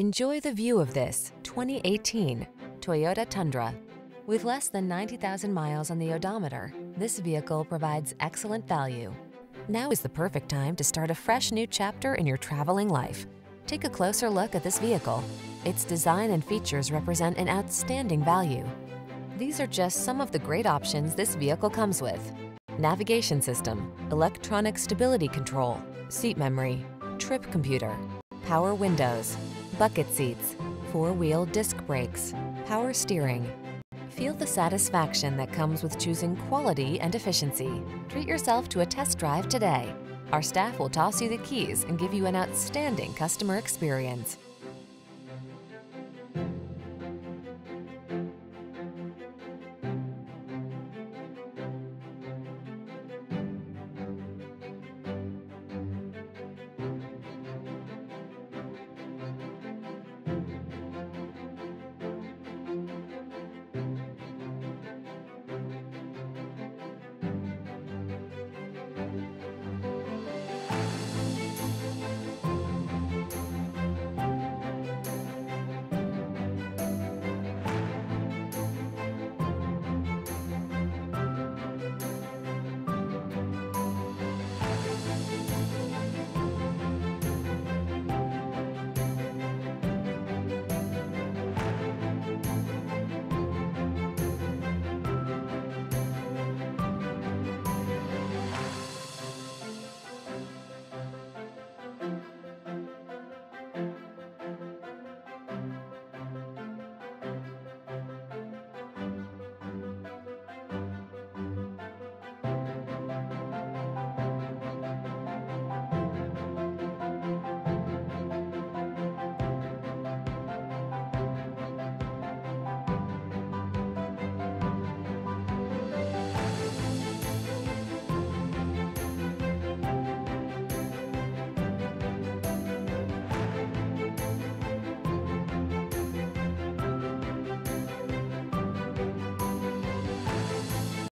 Enjoy the view of this 2018 Toyota Tundra. With less than 90,000 miles on the odometer, this vehicle provides excellent value. Now is the perfect time to start a fresh new chapter in your traveling life. Take a closer look at this vehicle. Its design and features represent an outstanding value. These are just some of the great options this vehicle comes with: navigation system, electronic stability control, seat memory, trip computer, power windows, bucket seats, four-wheel disc brakes, power steering. Feel the satisfaction that comes with choosing quality and efficiency. Treat yourself to a test drive today. Our staff will toss you the keys and give you an outstanding customer experience.